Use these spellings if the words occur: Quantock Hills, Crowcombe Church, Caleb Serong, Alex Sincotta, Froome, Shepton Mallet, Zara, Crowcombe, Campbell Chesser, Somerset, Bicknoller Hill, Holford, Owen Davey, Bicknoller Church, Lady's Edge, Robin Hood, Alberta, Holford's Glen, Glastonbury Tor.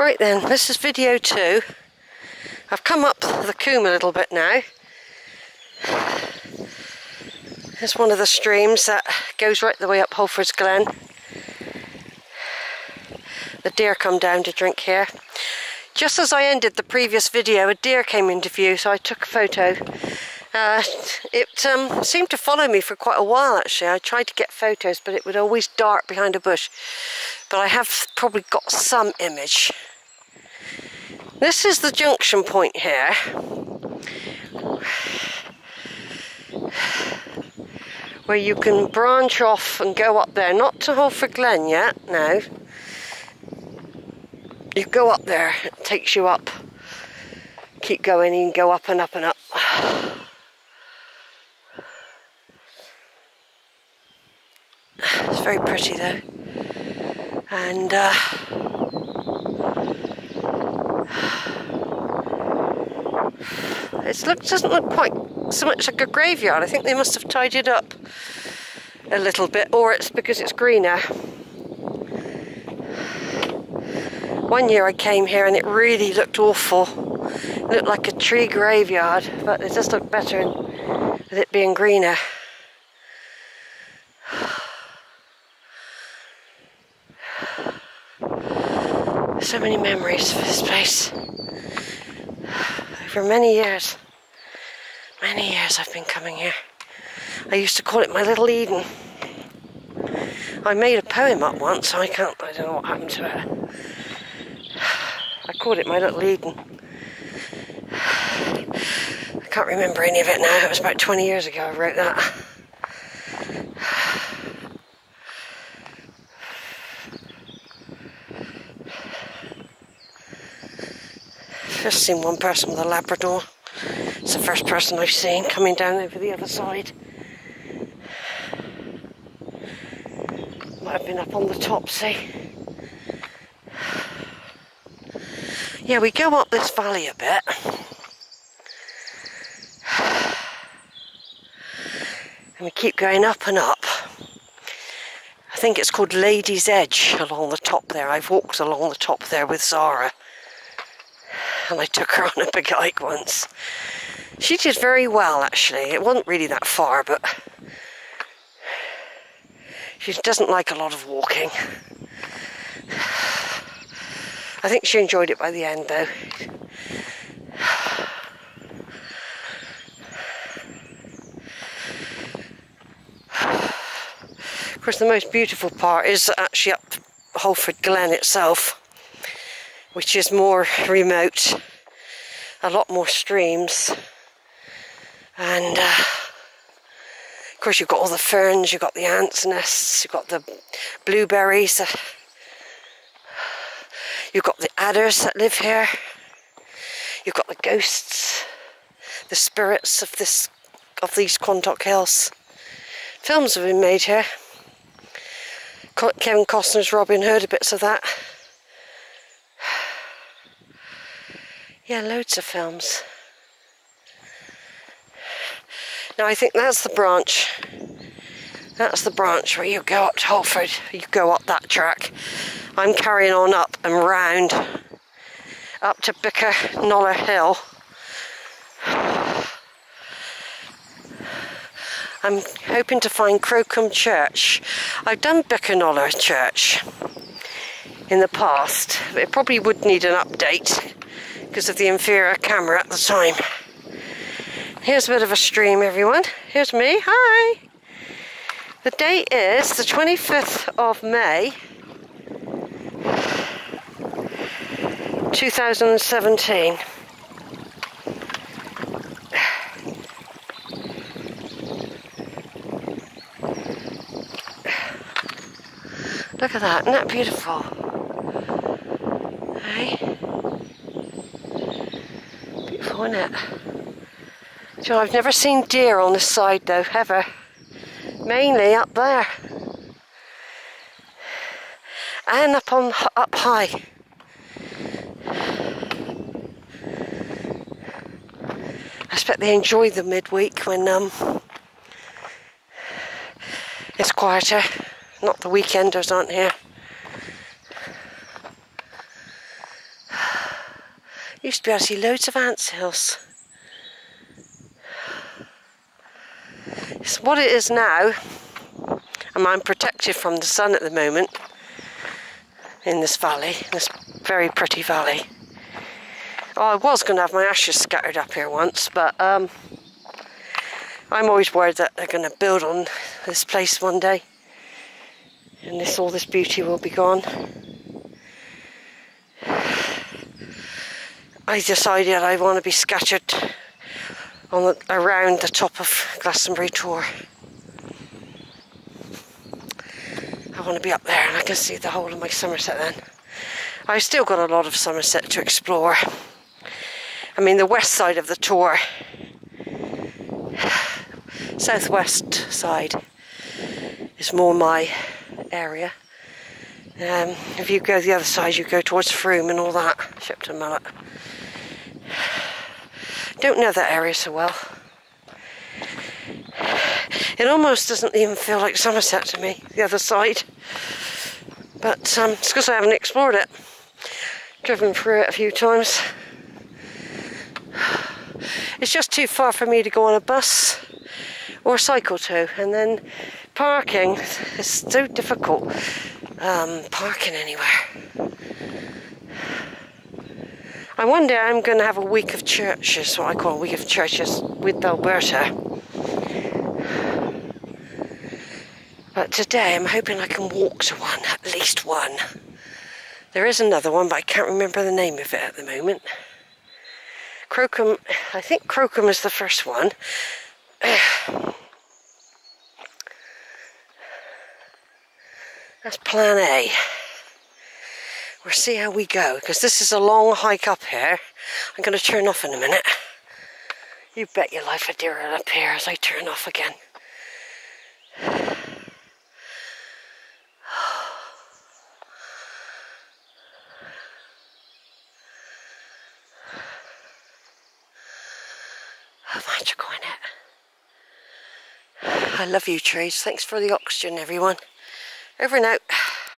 Right then, this is video 2. I've come up the coombe a little bit now. There's one of the streams that goes right the way up Holford's Glen. The deer come down to drink here. Just as I ended the previous video, a deer came into view, so I took a photo. It seemed to follow me for quite a while actually. I tried to get photos, but it would always dart behind a bush. But I have probably got some image. This is the junction point here, where you can branch off and go up there. Not to Holford Glen yet, no. You go up there, it takes you up. Keep going, you can go up and up and up. It's very pretty though. And it doesn't look quite so much like a graveyard. I think they must have tied it up a little bit, or it's because it's greener. One year I came here and it really looked awful. It looked like a tree graveyard, but it does look better with it being greener. So many memories for this place. Over many years I've been coming here. I used to call it my little Eden. I made a poem up once, I don't know what happened to it. I called it my little Eden. I can't remember any of it now, it was about 20 years ago I wrote that. I've just seen one person with a Labrador. It's the first person I've seen coming down over the other side. Might have been up on the top, see? Yeah, we go up this valley a bit. And we keep going up and up. I think it's called Lady's Edge along the top there. I've walked along the top there with Zara. And I took her on a big hike once. She did very well actually. It wasn't really that far, but she doesn't like a lot of walking. I think she enjoyed it by the end though. Of course the most beautiful part is actually up Holford Glen itself, which is more remote, a lot more streams, and of course you've got all the ferns, you've got the ants' nests, you've got the blueberries, you've got the adders that live here, you've got the ghosts, the spirits of these Quantock Hills. Films have been made here. Kevin Costner's Robin Hood, bits of that. Yeah, loads of films. Now I think that's the branch. That's the branch where you go up to Holford. You go up that track. I'm carrying on up and round. Up to Bicknoller Hill. I'm hoping to find Crowcombe Church. I've done Bicknoller Church in the past. It probably would need an update because of the inferior camera at the time. Here's a bit of a stream, everyone. Here's me, hi! The date is the 25th of May, 2017. Look at that, isn't that beautiful? Hey? Isn't it? Do you know, I've never seen deer on this side though, ever. Mainly up there. And up high. I expect they enjoy the midweek when it's quieter. Not the weekenders aren't here. Used to be able to see loads of ants hills. It's what it is now, and I'm protected from the sun at the moment in this valley, this very pretty valley. Oh, I was going to have my ashes scattered up here once, but I'm always worried that they're going to build on this place one day, and all this beauty will be gone. I decided I want to be scattered on around the top of Glastonbury Tor. I want to be up there and I can see the whole of my Somerset then. I've still got a lot of Somerset to explore. I mean, the west side of the Tor, southwest side, is more my area. If you go the other side, you go towards Froome and all that, Shepton Mallet. Don't know that area so well. It almost doesn't even feel like Somerset to me, the other side. But it's because I haven't explored it. Driven through it a few times. It's just too far for me to go on a bus or cycle to. And then parking is so difficult. Parking anywhere. And one day I'm going to have a week of churches, what I call a week of churches with Alberta. But today I'm hoping I can walk to one, at least one. There is another one, but I can't remember the name of it at the moment. Crowcombe, I think Crowcombe is the first one. That's plan A. We'll see how we go, because this is a long hike up here. I'm going to turn off in a minute. You bet your life I do it up here as I turn off again. Oh, magical, innit? I love you trees. Thanks for the oxygen, everyone. Over and out.